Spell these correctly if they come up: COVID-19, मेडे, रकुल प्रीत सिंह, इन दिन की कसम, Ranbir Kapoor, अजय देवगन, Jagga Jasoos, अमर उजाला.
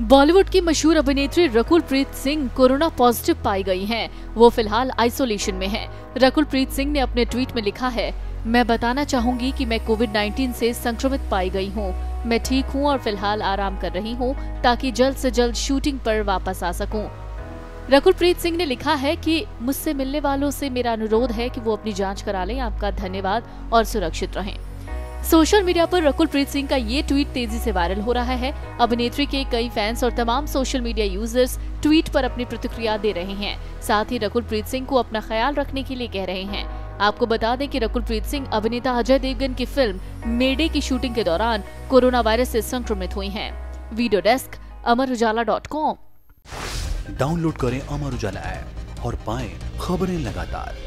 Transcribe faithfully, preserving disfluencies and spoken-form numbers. बॉलीवुड की मशहूर अभिनेत्री रकुल प्रीत सिंह कोरोना पॉजिटिव पाई गई हैं। वो फिलहाल आइसोलेशन में हैं। रकुल प्रीत सिंह ने अपने ट्वीट में लिखा है, मैं बताना चाहूंगी कि मैं कोविड नाइनटीन से संक्रमित पाई गई हूं। मैं ठीक हूं और फिलहाल आराम कर रही हूं ताकि जल्द से जल्द शूटिंग पर वापस आ सकूं। रकुल प्रीत सिंह ने लिखा है कि मुझसे मिलने वालों से मेरा अनुरोध है कि वो अपनी जाँच करा लें। आपका धन्यवाद और सुरक्षित रहें। सोशल मीडिया पर रकुल प्रीत सिंह का ये ट्वीट तेजी से वायरल हो रहा है। अभिनेत्री के कई फैंस और तमाम सोशल मीडिया यूजर्स ट्वीट पर अपनी प्रतिक्रिया दे रहे हैं। साथ ही रकुल प्रीत सिंह को अपना ख्याल रखने के लिए कह रहे हैं। आपको बता दें कि रकुल प्रीत सिंह अभिनेता अजय देवगन की फिल्म मेडे की शूटिंग के दौरान कोरोना वायरस से संक्रमित हुई हैं। Video desk अमर उजाला dot com. Download करें अमर उजाला ऐप और पाएं खबरें लगातार।